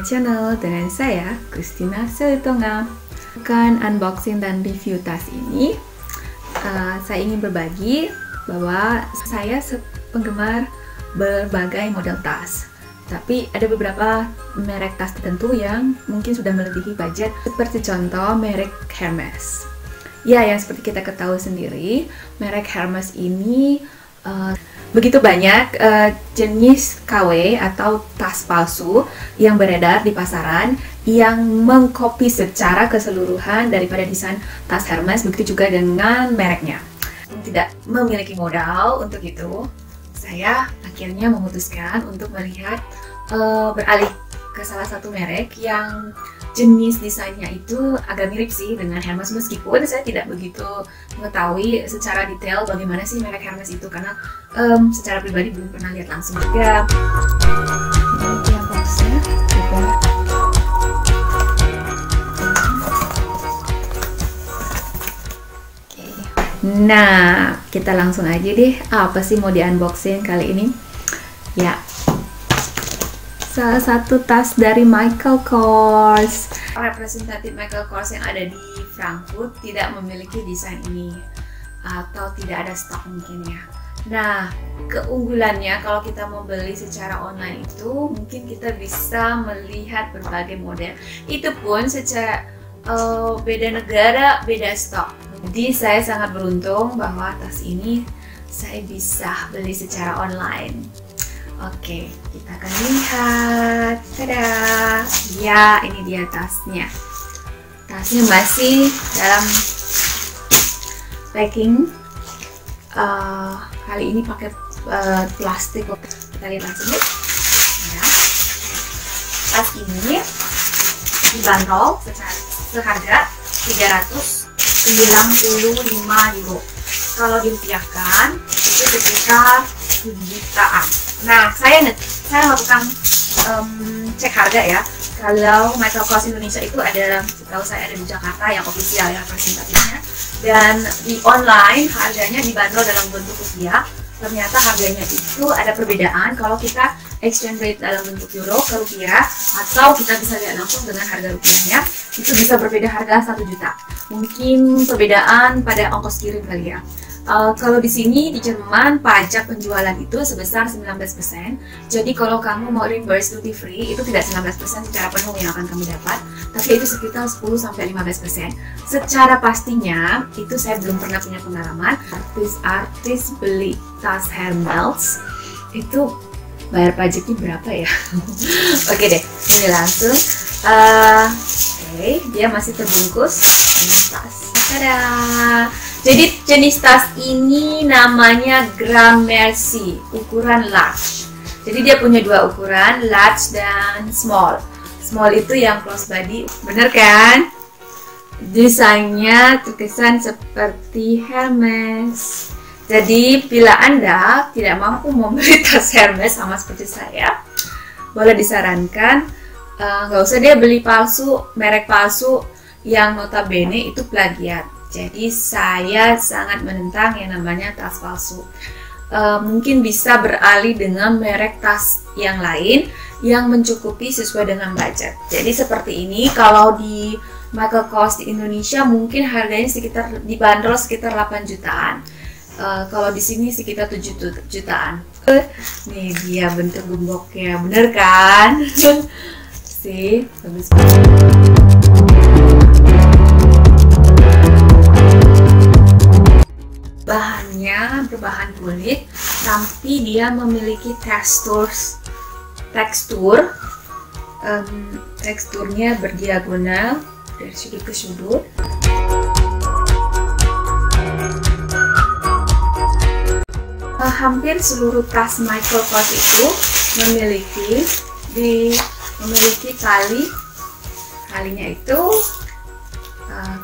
my channel dengan saya, Christina Silitonga. Akan unboxing dan review tas ini. Saya ingin berbagi bahwa saya penggemar berbagai model tas. Tapi ada beberapa merek tas tertentu yang mungkin sudah melebihi budget. Seperti contoh merek Hermes. Ya, yang seperti kita ketahui sendiri, merek Hermes ini begitu banyak jenis KW atau tas palsu yang beredar di pasaran yang mengkopi secara keseluruhan daripada desain tas Hermes, begitu juga dengan mereknya. Tidak memiliki modal untuk itu, saya akhirnya memutuskan untuk melihat beralih ke salah satu merek yang jenis desainnya itu agak mirip sih dengan Hermes, meskipun saya tidak begitu mengetahui secara detail bagaimana sih merek Hermes itu, karena secara pribadi belum pernah lihat langsung. Ya, yang boxnya juga oke. Nah, kita langsung aja deh, apa sih mau di unboxing kali ini? Ya, salah satu tas dari Michael Kors. Representatif Michael Kors yang ada di Frankfurt tidak memiliki desain ini, atau tidak ada stok mungkin ya. Nah, keunggulannya kalau kita mau beli secara online itu mungkin kita bisa melihat berbagai model, itu pun secara beda negara, beda stok. Jadi saya sangat beruntung bahwa tas ini saya bisa beli secara online. Oke, kita akan lihat. Tada! Ya, ini dia tasnya. Tasnya masih dalam packing. Kali ini pakai plastik. Kita lihat langsung deh. Ya. Tas ini dibanderol seharga 395 euro. Kalau dirupiahkan itu sekitar 7 jutaan. Nah, saya melakukan cek harga ya. Kalau Michael Kors Indonesia itu ada, setahu saya ada di Jakarta yang official ya presentasinya, dan di online harganya dibanderol dalam bentuk rupiah. Ternyata harganya itu ada perbedaan kalau kita exchange rate dalam bentuk euro ke rupiah, atau kita bisa lihat langsung dengan harga rupiahnya, itu bisa berbeda harga 1 juta. Mungkin perbedaan pada ongkos kirim kali ya. Kalau di sini di Jerman pajak penjualan itu sebesar 19%. Jadi kalau kamu mau reimburse duty free itu tidak 19% secara penuh yang akan kamu dapat, tapi itu sekitar 10-15%. Secara pastinya itu saya belum pernah punya pengalaman. Artis-artis beli tas Hermes itu bayar pajaknya berapa ya? Oke deh, ini langsung. Oke, dia masih terbungkus dengan tas. Tada! Jadi jenis tas ini namanya Gramercy, ukuran large. Jadi dia punya dua ukuran, large dan small. Small itu yang close body, bener kan? Desainnya terkesan seperti Hermes. Jadi bila Anda tidak mampu membeli tas Hermes sama seperti saya, boleh disarankan nggak usah dia beli palsu, merek palsu yang notabene itu plagiat. Jadi saya sangat menentang yang namanya tas palsu. Mungkin bisa beralih dengan merek tas yang lain yang mencukupi sesuai dengan budget. Jadi seperti ini, kalau di Michael Kors di Indonesia mungkin harganya sekitar dibanderol sekitar 8 jutaan. Kalau di sini sekitar 7 jutaan. Nih dia bentuk gemboknya, bener kan? Sih, bagus banget. Bahannya berbahan kulit, tapi dia memiliki teksturnya berdiagonal dari sudut ke sudut. Hampir seluruh tas Michael Kors itu memiliki talinya itu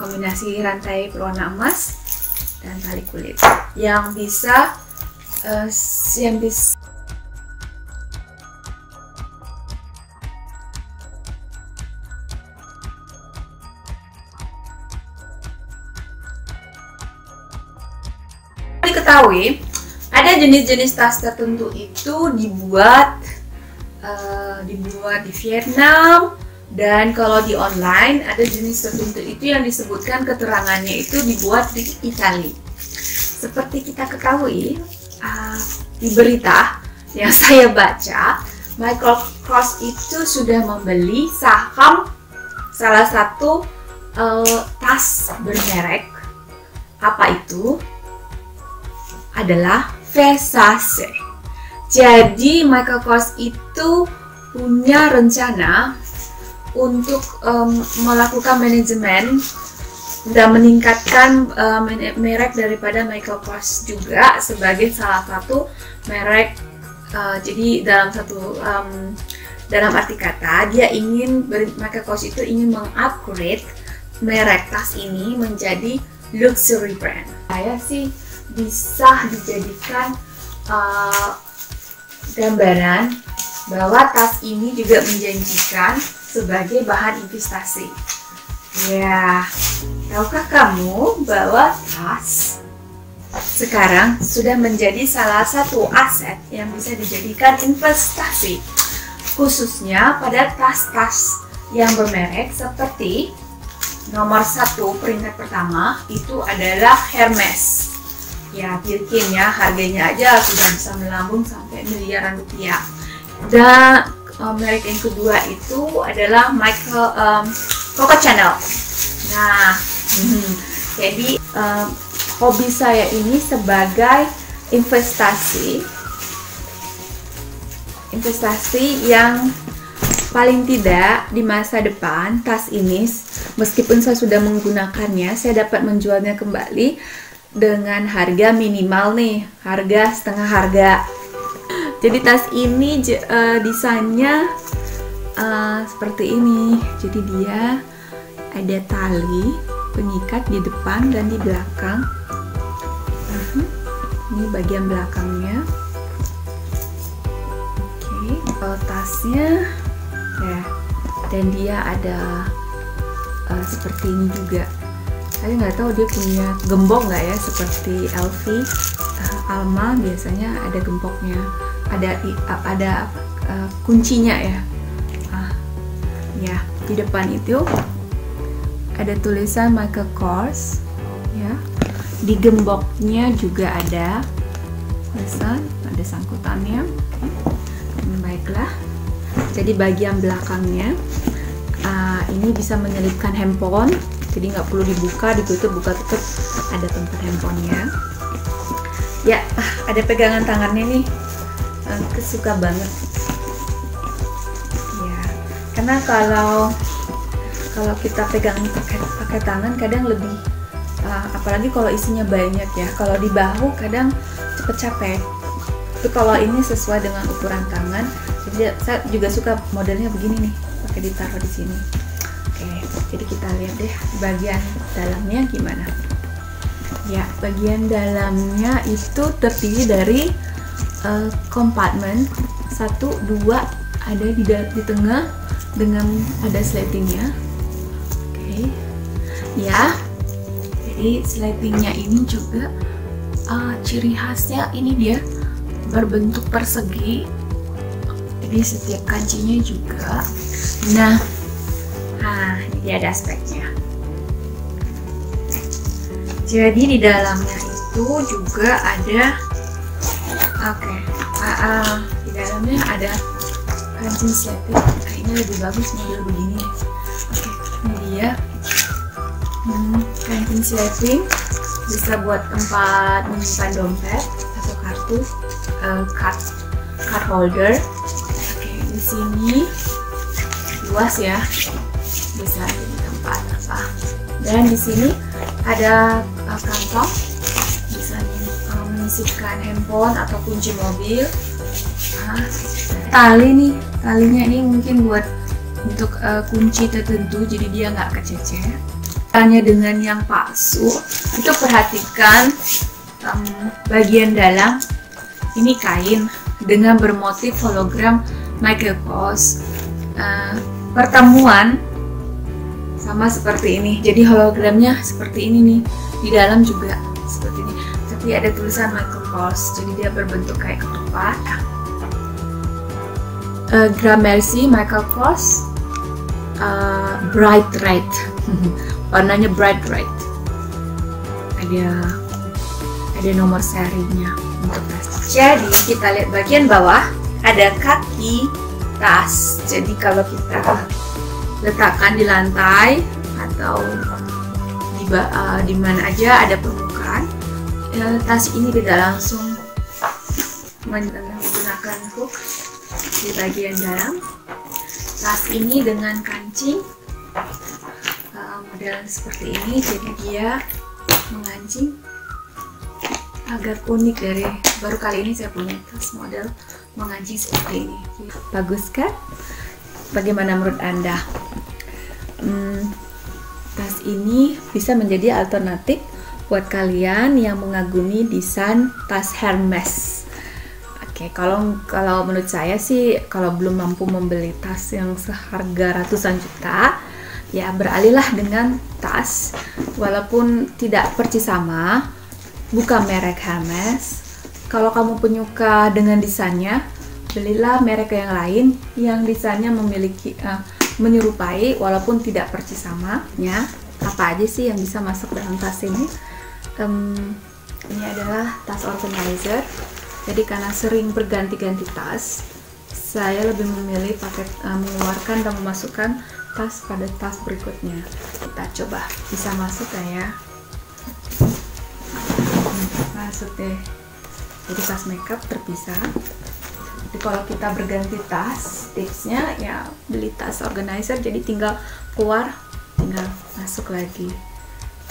kombinasi rantai berwarna emas dan tali kulit yang bisa diketahui ada jenis-jenis tas tertentu itu dibuat dibuat di Vietnam. Dan kalau di online ada jenis tertentu itu yang disebutkan keterangannya itu dibuat di Italia. Seperti kita ketahui di berita yang saya baca, Michael Kors itu sudah membeli saham salah satu tas bermerek. Apa itu? Adalah Versace. Jadi Michael Kors itu punya rencana untuk melakukan manajemen dan meningkatkan merek daripada Michael Kors juga sebagai salah satu merek. Jadi dalam satu dalam arti kata dia ingin Michael Kors itu ingin mengupgrade merek tas ini menjadi luxury brand. Saya sih bisa dijadikan gambaran bahwa tas ini juga menjanjikan sebagai bahan investasi. Ya, tahukah kamu bahwa tas sekarang sudah menjadi salah satu aset yang bisa dijadikan investasi, khususnya pada tas-tas yang bermerek seperti nomor 1 peringkat pertama itu adalah Hermes. Ya, Birkin ya, harganya aja sudah bisa melambung sampai miliaran rupiah. Dan merek yang kedua itu adalah Michael Coco Chanel. Nah, jadi hobi saya ini sebagai investasi yang paling tidak di masa depan tas ini, meskipun saya sudah menggunakannya, saya dapat menjualnya kembali dengan harga minimal nih, harga setengah harga. Jadi tas ini desainnya seperti ini. Jadi dia ada tali pengikat di depan dan di belakang. Ini bagian belakangnya. Oke, tasnya ya. Dan dia ada seperti ini juga. Saya nggak tahu dia punya gembok nggak ya, seperti Elvi, Alma biasanya ada gemboknya, ada kuncinya ya. Ya di depan itu ada tulisan Michael Kors ya, di gemboknya juga ada tulisan, ada sangkutannya. Baiklah, jadi bagian belakangnya ini bisa menyelipkan handphone. Jadi nggak perlu dibuka, ditutup, buka, tutup, ada tempat handphonenya. Ya, ada pegangan tangannya nih, aku suka banget. Ya, karena kalau kita pegang pakai tangan kadang lebih, apalagi kalau isinya banyak ya. Kalau di bahu kadang cepet capek. Tapi kalau ini sesuai dengan ukuran tangan, jadi saya juga suka modelnya begini nih, pakai ditaruh di sini. Jadi kita lihat deh bagian dalamnya gimana. Ya, bagian dalamnya itu terdiri dari kompartemen 1, 2 ada di tengah dengan ada slidingnya. Oke, ya. Jadi slidingnya ini juga ciri khasnya ini dia berbentuk persegi. Jadi setiap kancingnya juga. Nah. Nah, ini ada aspeknya. Jadi di dalamnya itu juga ada, di dalamnya ada kancing sliding. Ini lebih bagus model begini. Ini dia kancing sliding, bisa buat tempat menyimpan dompet atau kartu, card holder. Di sini luas ya. Bisa di tempat apa, dan di sini ada kantong, bisa menyisipkan handphone atau kunci mobil. Tali nih, talinya ini mungkin buat untuk kunci tertentu, jadi dia nggak kececer. Hanya dengan yang palsu itu perhatikan bagian dalam. Ini kain dengan bermotif hologram Michael Kors, pertemuan sama seperti ini. Jadi hologramnya seperti ini nih, di dalam juga seperti ini, tapi ada tulisan Michael Kors, jadi dia berbentuk kayak ketupat. Gramercy Michael Kors bright red. Warnanya bright red. Ada nomor serinya untuk tas. Jadi kita lihat bagian bawah ada kaki tas. Jadi kalau kita letakkan di lantai atau di mana aja ada permukaan, tas ini tidak langsung menggunakan hook di bagian dalam. Tas ini dengan kancing model seperti ini, jadi dia mengancing, agak unik. Dari baru kali ini saya punya tas model mengancing seperti ini. Bagus kan? Bagaimana menurut Anda? Tas ini bisa menjadi alternatif buat kalian yang mengagumi desain tas Hermes. Oke, kalau menurut saya sih, kalau belum mampu membeli tas yang seharga ratusan juta, ya beralihlah dengan tas walaupun tidak persis sama, bukan merek Hermes. Kalau kamu penyuka dengan desainnya, belilah merek yang lain yang desainnya menyerupai walaupun tidak persis sama ya. Apa aja sih yang bisa masuk dalam tas ini? Ini adalah tas organizer. Jadi karena sering berganti-ganti tas, saya lebih memilih pakai mengeluarkan dan memasukkan tas pada tas berikutnya. Kita coba, bisa masuk gak ya? Masuk deh. Jadi tas makeup terpisah. Jadi kalau kita berganti tas, tipsnya ya beli tas organizer. Jadi tinggal keluar, tinggal masuk lagi.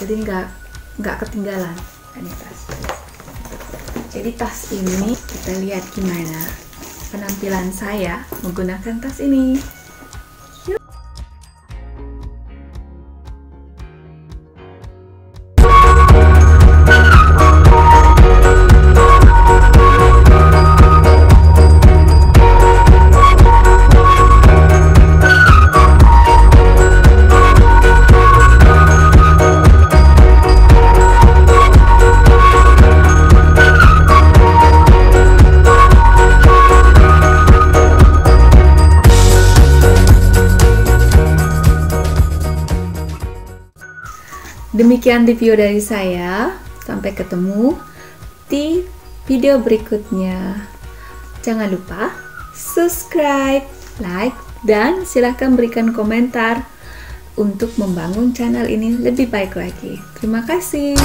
Jadi nggak ketinggalan. Ini tas. Jadi tas ini, kita lihat gimana penampilan saya menggunakan tas ini. Yuk. Demikian review dari saya. Sampai ketemu di video berikutnya. Jangan lupa subscribe, like, dan silahkan berikan komentar untuk membangun channel ini lebih baik lagi. Terima kasih.